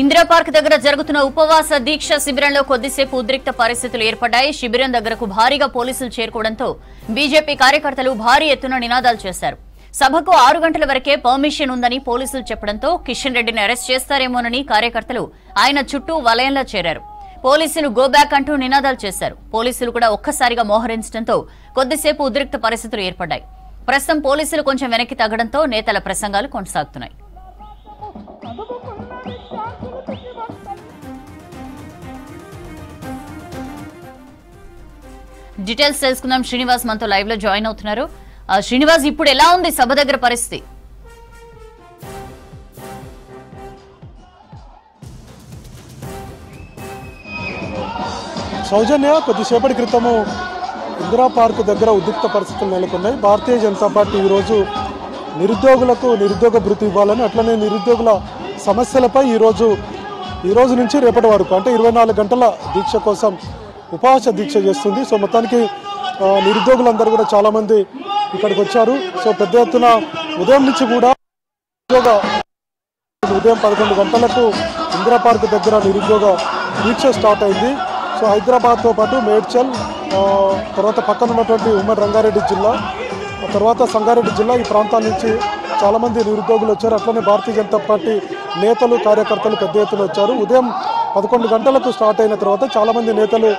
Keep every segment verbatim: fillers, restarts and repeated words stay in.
Indira park దగ్గర జరుగుతున్న ఉపవాస దీక్ష శిబిరంలో కొద్దిసేపు ఉద్రిక్త పరిస్థితులు ఏర్పడ్డాయి. శిబిరం దగ్గరకు భారీగా పోలీసులు చేరుకోవడంతో బీజేపీ కార్యకర్తలు భారీ ఎత్తున నినాదాలు చేశారు. సభకు ఆరు గంటల వరకే పర్మిషన్ ఉందని పోలీసులు చెప్పడంతో కిషన్ రెడ్డిని అరెస్ట్ చేస్తారేమోనని కార్యకర్తలు ఆయన చుట్టూ వలయంలో చేరారు. పోలీసులు గో బ్యాక్ అంటూ నినాదాలు చేశారు. పోలీసులు కూడా ఒక్కసారిగా మోహరించడంతో కొద్దిసేపు ఉద్రిక్త పరిస్థితులు ఏర్పడ్డాయి. ప్రస్తుతం పోలీసులు కొంచెం వెనక్కి తగ్గడంతో నేతల ప్రసంగాలు కొనసాగుతున్నాయి. డీటెయిల్స్ తెలుసుకుందాం. శ్రీనివాస్ మనతో లైవ్ లో జాయిన్ అవుతున్నారు. శ్రీనివాస్, ఇప్పుడు ఎలా ఉంది సభ దగ్గర పరిస్థితి? సౌజన్య, కొద్దిసేపటి క్రితము ఇందిరా పార్క్ దగ్గర ఉద్రిక్త పరిస్థితులు నెలకొన్నాయి. భారతీయ జనతా పార్టీ ఈరోజు నిరుద్యోగులకు నిరుద్యోగ భృతి ఇవ్వాలని, అట్లనే నిరుద్యోగుల సమస్యలపై ఈరోజు ఈరోజు నుంచి రేపటి వరకు అంటే ఇరవై నాలుగు గంటల దీక్ష కోసం ఉపవాస దీక్ష చేస్తుంది. సో మొత్తానికి నిరుద్యోగులందరూ కూడా చాలామంది ఇక్కడికి వచ్చారు. సో పెద్ద ఎత్తున ఉదయం నుంచి కూడా నిరుద్యోగ ఉదయం పదకొండు గంటలకు ఇందిరా పార్క్ దగ్గర నిరుద్యోగ దీక్ష స్టార్ట్ అయింది. సో హైదరాబాద్తో పాటు మేడ్చల్, తర్వాత పక్కన ఉన్నటువంటి ఉమ్మడి రంగారెడ్డి జిల్లా, తర్వాత సంగారెడ్డి జిల్లా, ఈ ప్రాంతాల నుంచి చాలామంది నిరుద్యోగులు వచ్చారు. అట్లనే భారతీయ జనతా పార్టీ నేతలు కార్యకర్తలు పెద్ద ఎత్తున వచ్చారు. ఉదయం పదకొండు గంటలకు స్టార్ట్ అయిన తర్వాత చాలామంది నేతలు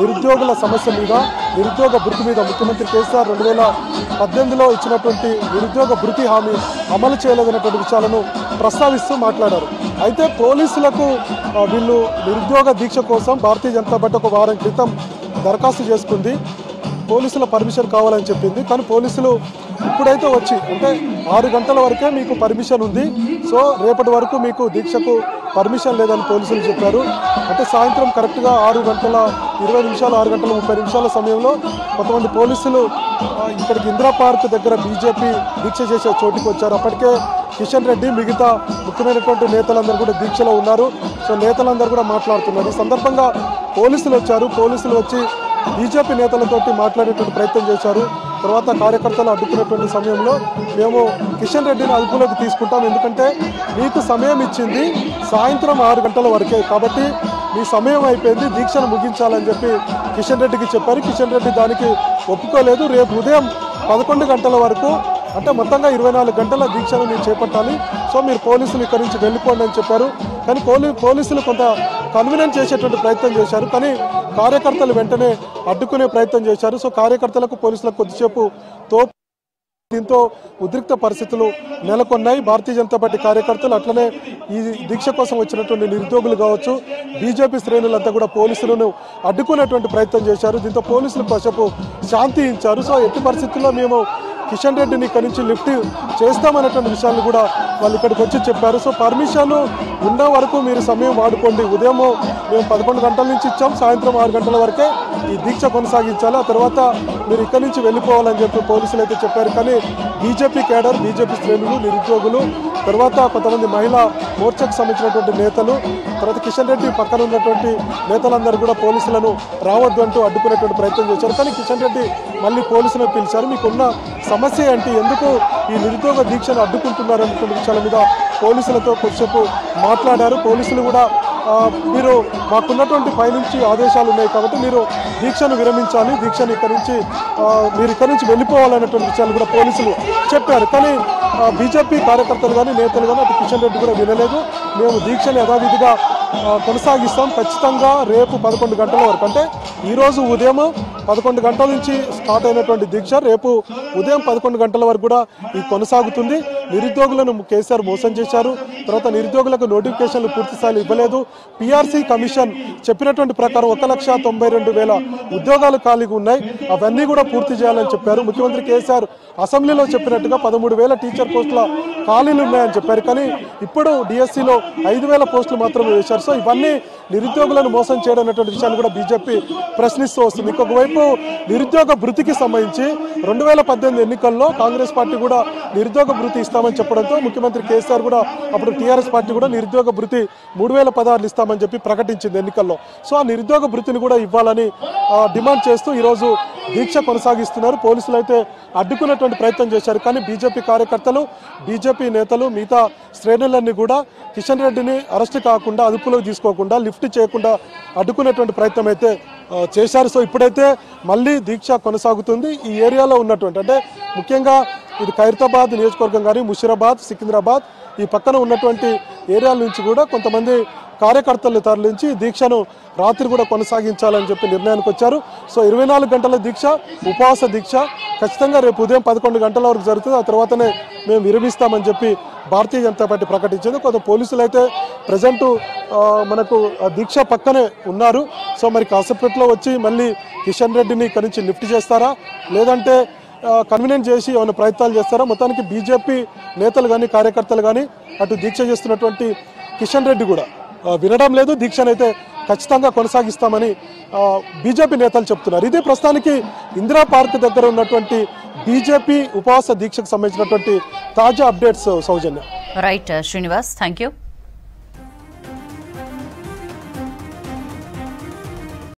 నిరుద్యోగుల సమస్య మీద, నిరుద్యోగ భృతి మీద, ముఖ్యమంత్రి కేసీఆర్ రెండు వేల పద్దెనిమిదిలో ఇచ్చినటువంటి నిరుద్యోగ భృతి హామీ అమలు చేయలేదన్నటువంటి విషయాలను ప్రస్తావిస్తూ మాట్లాడారు. అయితే పోలీసులకు వీళ్ళు నిరుద్యోగ దీక్ష కోసం భారతీయ జనతా పార్టీ ఒక వారం క్రితం దరఖాస్తు చేసుకుంది. పోలీసుల పర్మిషన్ కావాలని చెప్పింది. కానీ పోలీసులు ఇప్పుడైతే వచ్చి అంటే ఆరు గంటల వరకే మీకు పర్మిషన్ ఉంది, సో రేపటి వరకు మీకు దీక్షకు పర్మిషన్ లేదని పోలీసులు చెప్పారు. అంటే సాయంత్రం కరెక్ట్గా ఆరు గంటల ఇరవై నిమిషాలు ఆరు గంటల ముప్పై నిమిషాల సమయంలో కొంతమంది పోలీసులు ఇక్కడికి ఇందిరా పార్క్ దగ్గర బీజేపీ దీక్ష చేసే చోటుకు వచ్చారు. అప్పటికే కిషన్ రెడ్డి మిగతా ముఖ్యమైనటువంటి నేతలందరూ కూడా దీక్షలో ఉన్నారు. సో నేతలందరూ కూడా మాట్లాడుతున్నారు. ఈ సందర్భంగా పోలీసులు వచ్చారు. పోలీసులు వచ్చి బీజేపీ నేతలతోటి మాట్లాడేటువంటి ప్రయత్నం చేశారు. తర్వాత కార్యకర్తలు అడ్డుకునేటువంటి సమయంలో మేము కిషన్ రెడ్డిని అదుపులోకి తీసుకుంటాం, ఎందుకంటే మీకు సమయం ఇచ్చింది సాయంత్రం ఆరు గంటల వరకే, కాబట్టి మీ సమయం అయిపోయింది, దీక్షను ముగించాలని చెప్పి కిషన్ రెడ్డికి చెప్పారు. కిషన్ రెడ్డి దానికి ఒప్పుకోలేదు. రేపు ఉదయం పదకొండు గంటల వరకు అంటే మొత్తంగా ఇరవై నాలుగు గంటల దీక్షను మీరు చేపట్టాలి, సో మీరు పోలీసులు ఇక్కడి నుంచి వెళ్ళిపోండి అని చెప్పారు. కానీ పోలీ పోలీసులు కొంత కన్వీనెన్స్ చేసేటువంటి ప్రయత్నం చేశారు. కానీ కార్యకర్తలు వెంటనే అడ్డుకునే ప్రయత్నం చేశారు. సో కార్యకర్తలకు పోలీసులకు కొద్దిసేపు తోపు, దీంతో ఉద్రిక్త పరిస్థితులు నెలకొన్నాయి. భారతీయ జనతా పార్టీ కార్యకర్తలు, అట్లనే ఈ దీక్ష కోసం వచ్చినటువంటి నిరుద్యోగులు కావచ్చు, బీజేపీ శ్రేణులంతా కూడా పోలీసులను అడ్డుకునేటువంటి ప్రయత్నం చేశారు. దీంతో పోలీసులు కాసేపు శాంతి ఇచ్చారు. సో ఎట్టి పరిస్థితుల్లో మేము కిషన్ రెడ్డిని ఇక్కడి నుంచి లిఫ్ట్ చేస్తామనేటువంటి విషయాన్ని కూడా వాళ్ళు ఇక్కడికి వచ్చి చెప్పారు. సో పర్మిషన్ ఉన్న వరకు మీరు సమయం వాడుకోండి, ఉదయం మేము పదకొండు గంటల నుంచి ఇచ్చాం, సాయంత్రం ఆరు గంటల వరకే ఈ దీక్ష కొనసాగించాలి, ఆ తర్వాత మీరు ఇక్కడి నుంచి వెళ్ళిపోవాలని చెప్పి పోలీసులు అయితే చెప్పారు. కానీ బీజేపీ కేడర్, బీజేపీ శ్రేణులు, నిరుద్యోగులు, తర్వాత కొంతమంది మహిళా మోర్చాకు సంబంధించినటువంటి నేతలు, తర్వాత కిషన్ రెడ్డి పక్కన ఉన్నటువంటి నేతలందరూ కూడా పోలీసులను రావద్దు అంటూ అడ్డుకునేటువంటి ప్రయత్నం చేశారు. కానీ కిషన్ రెడ్డి మళ్ళీ పోలీసులను పిలిచారు. మీకున్న సమస్య అంటే ఎందుకు ఈ నిరుద్యోగ దీక్షను అడ్డుకుంటున్నారు అనుకున్న విషయాల మీద పోలీసులతో కొద్దిసేపు మాట్లాడారు. పోలీసులు కూడా మీరు మాకున్నటువంటి పైనుంచి ఆదేశాలు ఉన్నాయి కాబట్టి మీరు దీక్షను విరమించాలి, దీక్షను ఇక్కడి నుంచి మీరు ఇక్కడి నుంచి వెళ్ళిపోవాలన్నటువంటి విషయాలు కూడా పోలీసులు చెప్పారు. కానీ బీజేపీ కార్యకర్తలు కానీ నేతలు కానీ అటు కిషన్ రెడ్డి కూడా వినలేదు. మేము దీక్షను యథావిధిగా కొనసాగిస్తాం, ఖచ్చితంగా రేపు పదకొండు గంటల వరకు, అంటే ఈరోజు ఉదయం పదకొండు గంటల నుంచి స్టార్ట్ అయినటువంటి దీక్ష రేపు ఉదయం పదకొండు గంటల వరకు కూడా ఇది కొనసాగుతుంది. నిరుద్యోగులను కేసీఆర్ మోసం చేశారు. తర్వాత నిరుద్యోగులకు నోటిఫికేషన్లు పూర్తి స్థాయిలో ఇవ్వలేదు. పీఆర్సీ కమిషన్ చెప్పినటువంటి ప్రకారం ఒక లక్ష తొంభై రెండు వేల ఉద్యోగాలు ఖాళీగా ఉన్నాయి, అవన్నీ కూడా పూర్తి చేయాలని చెప్పారు. ముఖ్యమంత్రి కేసీఆర్ అసెంబ్లీలో చెప్పినట్టుగా పదమూడు వేల టీచర్ పోస్టుల ఖాళీలు ఉన్నాయని చెప్పారు. కానీ ఇప్పుడు డిఎస్సిలో ఐదు వేల పోస్టులు మాత్రమే వేశారు. సో ఇవన్నీ నిరుద్యోగులను మోసం చేయడం అనేటువంటి విషయాన్ని కూడా బీజేపీ ప్రశ్నిస్తూ వస్తుంది. ఇంకొకవైపు నిరుద్యోగ भृति की संबंधी रेल पद्धति एन कांग्रेस पार्टी निरुद्योग भृति इस्तामनि चेप्पडंतो मुख्यमंत्री केसीआर अब टीआरएस पार्टी निरुद्योग भृति मूड वेल पदार् प्रकटिंचिंदि एन्निकल्लो सो आ निरुद्योग भृतिनि इव्वालनि डिमांड चेस्तू दीक्ष कोनसागिस्तुन्नारु पोलीसुलु अयिते अड्डुकुनेटुवंटि प्रयत्नं चेशारु कानी बीजेपी कार्यकर्तलु बीजेपी नेतलु मिगता श्रेणुलन्नी कूडा किशन रेड्डीनि अरेस्ट काकुंडा अदुपुलोकि तीसुकोकुंडा लिफ्ट चेयकुंडा अड्डुकुनेटुवंटि प्रयत्नं अयिते చేశారు సో ఇప్పుడైతే మళ్ళీ దీక్ష కొనసాగుతుంది ఈ ఏరియాలో ఉన్నటువంటి అంటే ముఖ్యంగా ఇది ఖైరతాబాద్ నియోజకవర్గం గాని ముషీరాబాద్ సికింద్రాబాద్ ఈ పక్కన ఉన్నటువంటి ఏరియాల నుంచి కూడా కొంతమంది కార్యకర్తలను తరలించి దీక్షను రాత్రి కూడా కొనసాగించాలని చెప్పి నిర్ణయానికి వచ్చారు సో ఇరవై నాలుగు గంటల దీక్ష ఉపవాస దీక్ష ఖచ్చితంగా రేపు ఉదయం పదకొండు గంటల వరకు జరుగుతుంది ఆ తర్వాతనే మేము విరమిస్తామని చెప్పి भारतीय जनता पार्टी ప్రకటించింది కొంత పోలీసులు అయితే ప్రెజెంట్ మనకు దీక్ష పక్కనే ఉన్నారు సో మరి కాసేపట్లో లో వచ్చి మళ్ళీ కిషన్ రెడ్డిని కరించి లిఫ్ట్ చేస్తారా లేదంటే కన్వీనియెంట్ చేసి ఏమైనా ప్రయత్నాలు చేస్తారా మొత్తానికి బీజేపీ నేతలు గాని కార్యకర్తలు గాని అటు దీక్ష చేస్తున్నటువంటి కిషన్ రెడ్డి కూడా వినడం లేదు దీక్షనైతే ఖచ్చితంగా కొనసాగిస్తామని బీజేపీ నేతలు చెప్తున్నారు ఇది ప్రస్తానానికి ఇందిరా పార్క్ దగ్గర ఉన్నటువంటి బీజేపీ ఉపవాస దీక్షకు సంబంధించినటువంటి ताजा अपडेट्स सौजन्य राइट श्रीनिवास थैंक यू।